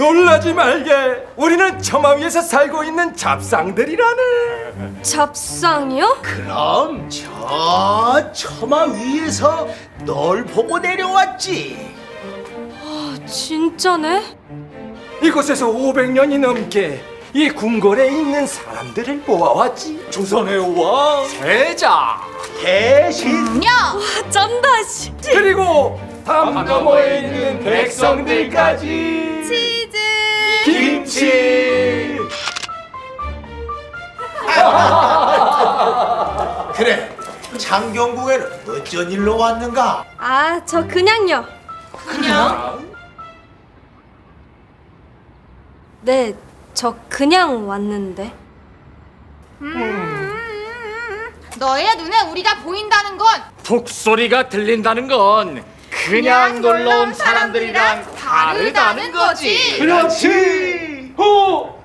놀라지 말게. 우리는 처마 위에서 살고 있는 잡상들이라네. 잡상이요? 그럼 저 처마 위에서 널 보고 내려왔지. 와, 진짜네? 이곳에서 500년이 넘게 이 궁궐에 있는 사람들을 모아왔지. 조선의 왕, 세자, 대신녀, 와, 쩐다시. 그리고 담 너머에 있는 백성들까지. 치즈, 김치. 그래, 창경궁에는 어쩐 일로 왔는가? 아, 저 그냥요. 그냥? 네, 저 그냥 왔는데. 너의 눈에 우리가 보인다는 건, 북소리가 들린다는 건 그냥 놀러 온 사람들이랑 다르다는 거지. 그렇지. 어,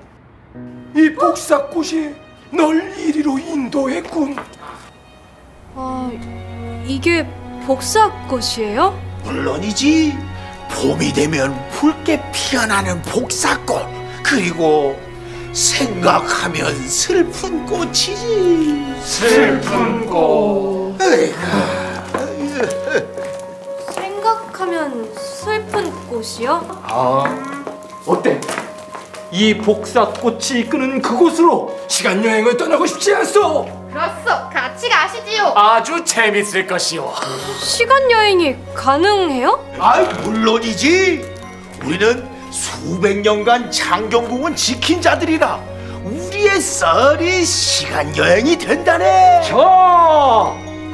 이 복사꽃이 널 이리로 인도했군. 아, 이게 복사꽃이에요? 물론이지. 봄이 되면 붉게 피어나는 복사꽃, 그리고 생각하면 슬픈 꽃이지. 슬픈 꽃. 생각하면 슬픈 꽃이요? 아, 어때? 이 복사꽃이 이끄는 그곳으로 시간여행을 떠나고 싶지 않소? 그렇소, 같이 가시지요. 아주 재밌을 것이오. 시간여행이 가능해요? 아이, 물론이지. 우리는 수백 년간 창경궁은 지킨 자들이라 우리의 썰이 시간여행이 된다네. 자,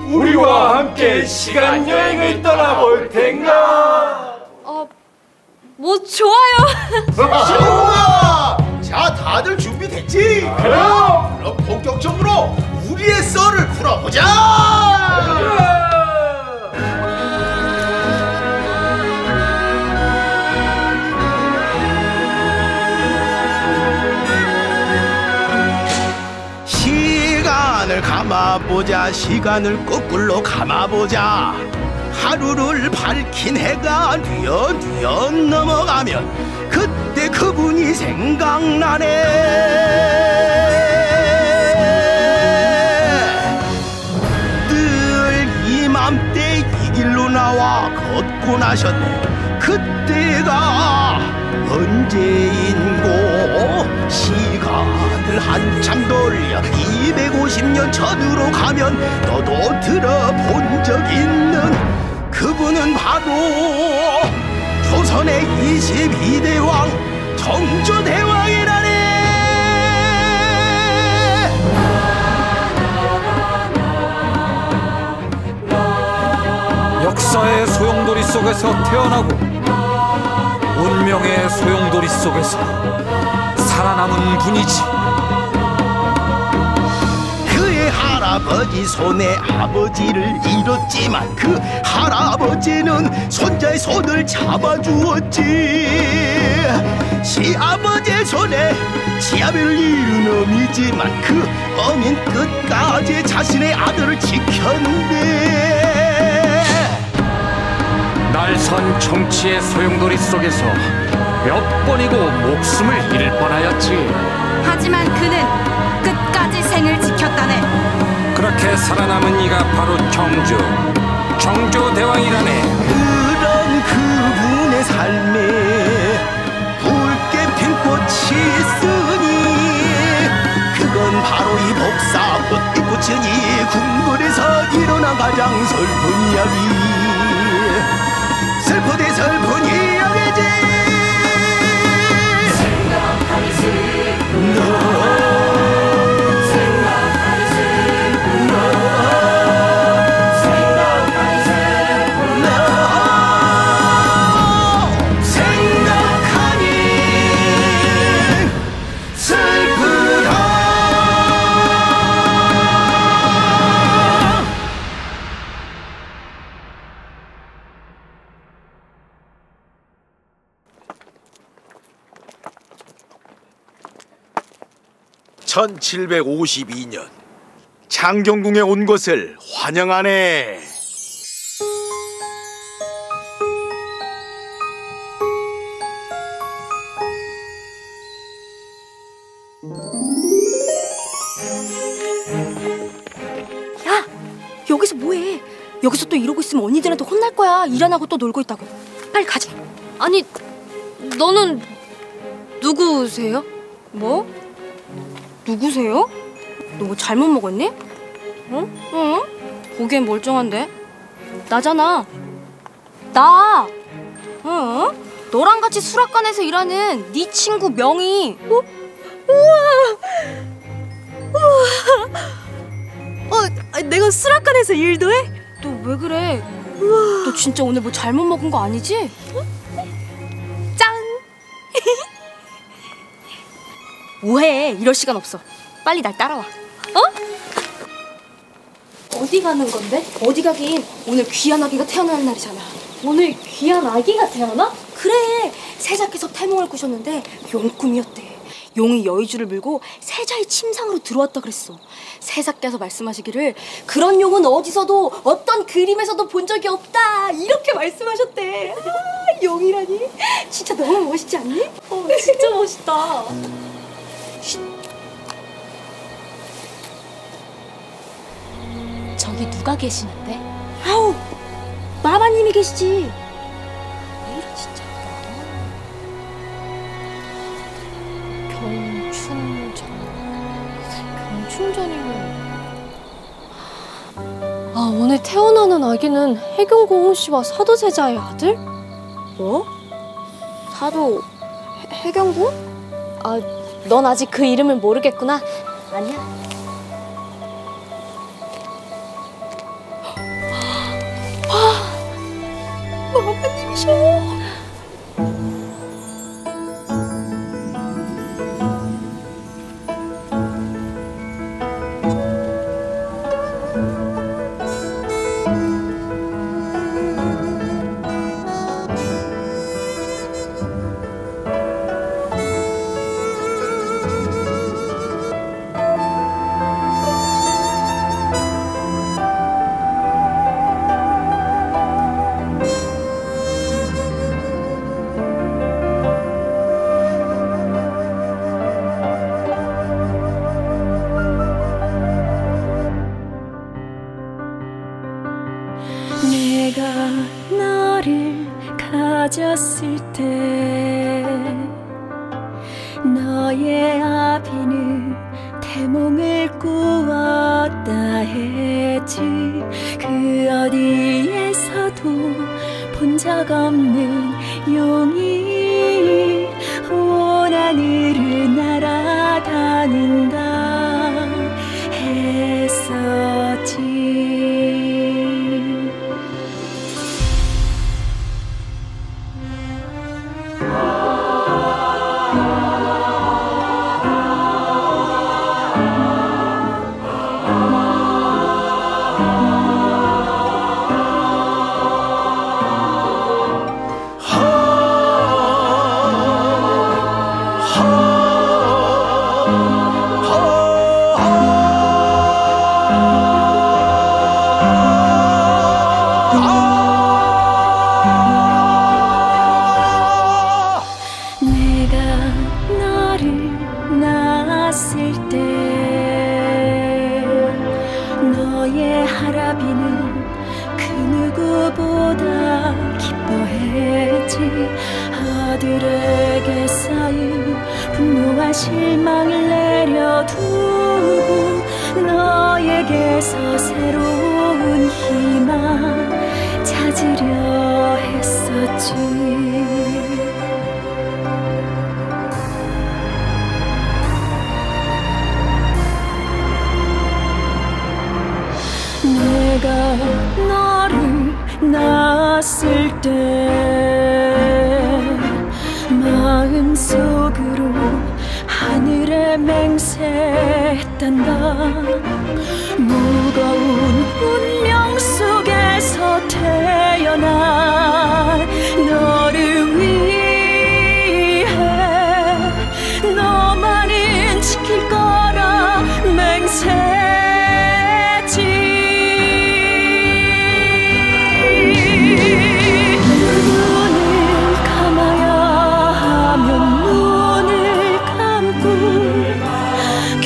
우리와 함께 시간여행을 떠나볼 텐가? 뭐 좋아요. 좋아. 자, 다들 준비됐지? 그럼! 그럼 본격적으로 우리의 썰을 풀어보자! 그래. 시간을 감아보자. 시간을 거꾸로 감아보자. 하루를 밝힌 해가 뉘엿뉘엿 넘어가면 그때 그분이 생각나네. 늘 이맘때 이 길로 나와 걷고 나셨네. 그때가 언제인고. 시간을 한참 돌려 250년 전으로 가면 너도 들어본 적 있는 그분은 바로 조선의 22대 왕 정조 대왕이라네. 역사의 소용돌이 속에서 태어나고 운명의 소용돌이 속에서 살아남은 분이지. 할아버지 손에 아버지를 잃었지만 그 할아버지는 손자의 손을 잡아주었지. 시아버지의 손에 시아비를 잃은 어미지만 그 어민 끝까지 자신의 아들을 지켰네. 날선 정치의 소용돌이 속에서 몇 번이고 목숨을 잃을 뻔하였지. 하지만 그는 끝까지 생을 지켰다네. 그렇게 살아남은 이가 바로 정조 대왕이라네. 그런 그분의 삶에 붉게 핀 꽃이 있으니 그건 바로 이 복사꽃. 이 꽃은 이 궁궐에서 일어난 가장 슬픈 이야기. 슬프대 슬픈 이야기지. 생각하기 슬픈 너. (1752년) 창경궁에 온 것을 환영하네. 여기서 또 이러고 있으면 언니들한테 혼날 거야. 일 안 하고 또 놀고 있다고. 빨리 가자. 아니, 너는 누구세요? 뭐? 누구세요? 너 잘못 먹었니? 어? 응? 보기엔 멀쩡한데? 나잖아. 나! 어? 너랑 같이 수락관에서 일하는 네 친구 명희. 어? 우와! 내가 수락관에서 일도 해? 너 왜 그래? 우와. 너 진짜 오늘 뭐 잘못 먹은 거 아니지? 짠! 뭐해? 이럴 시간 없어. 빨리 날 따라와. 어? 어디 가는 건데? 어디 가긴. 오늘 귀한 아기가 태어나는 날이잖아. 오늘 귀한 아기가 태어나? 그래! 세자께서 태몽을 꾸셨는데 용꿈이었대. 용이 여의주를 물고 세자의 침상으로 들어왔다 그랬어. 세자께서 말씀하시기를 그런 용은 어디서도 어떤 그림에서도 본 적이 없다 이렇게 말씀하셨대. 아, 용이라니 진짜 너무 멋있지 않니? 어, 진짜 멋있다. 쉿. 저기 누가 계시는데? 아우, 마마님이 계시지. 경춘전이면... 아, 오늘 태어나는 아기는 해경고홍씨와 사도세자의 아들? 뭐? 사도... 해경고? 아, 넌 아직 그 이름을 모르겠구나. 아니야. 와... 마마님이셔. 가졌을 때 너의 아비는 태몽을 꾸었다 했지. 그 어디에서도 본 적 없는 용이 온 하늘을 날아다닌다 했었지. 아들에게 쌓인 분노와 실망을 내려두고 너에게서 새로운 희망 찾으려 했었지. 내가 너를 낳았을 때 마음속으로 하늘에 맹세했단다. 무거운 운명 속에서 태어난 너를 위해 너만은 지킬 거라 맹세.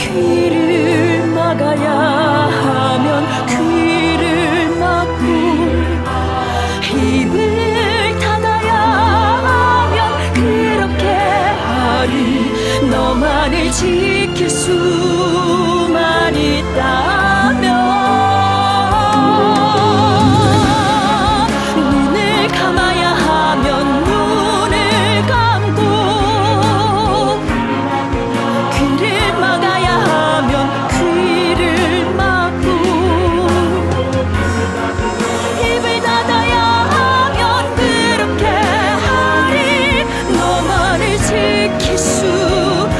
귀를 막아야 하면 귀를 막고 지킬 수만 있다면 눈을 감아야 하면 눈을 감고 귀를 막아야 하면 귀를 막고 입을 닫아야 하면 그렇게 하리. 너만을 지킬 수만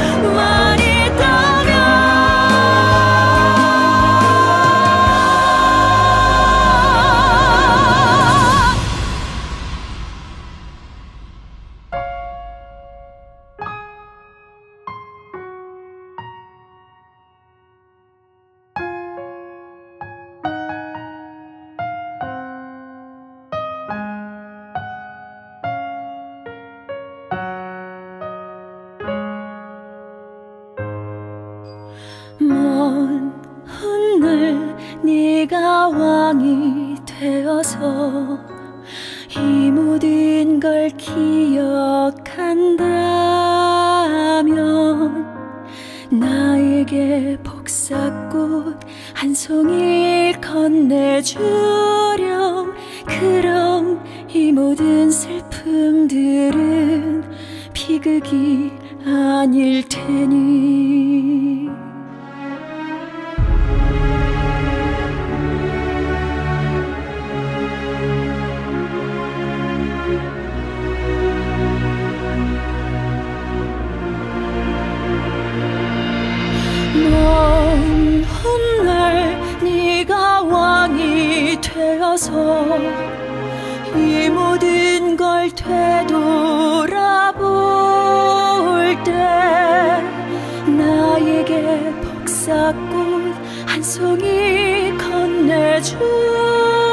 먼 훗날 네가 왕이 되어서 이 모든 걸 기억한다면 나에게 복사꽃 한 송이를 건네주렴. 그럼 이 모든 슬픔들은 비극이 아닐 테니. 먼 훗날 네가 왕이 되어서 이 모든 걸 되돌아볼 때 나에게 복사꽃 한 송이 건네주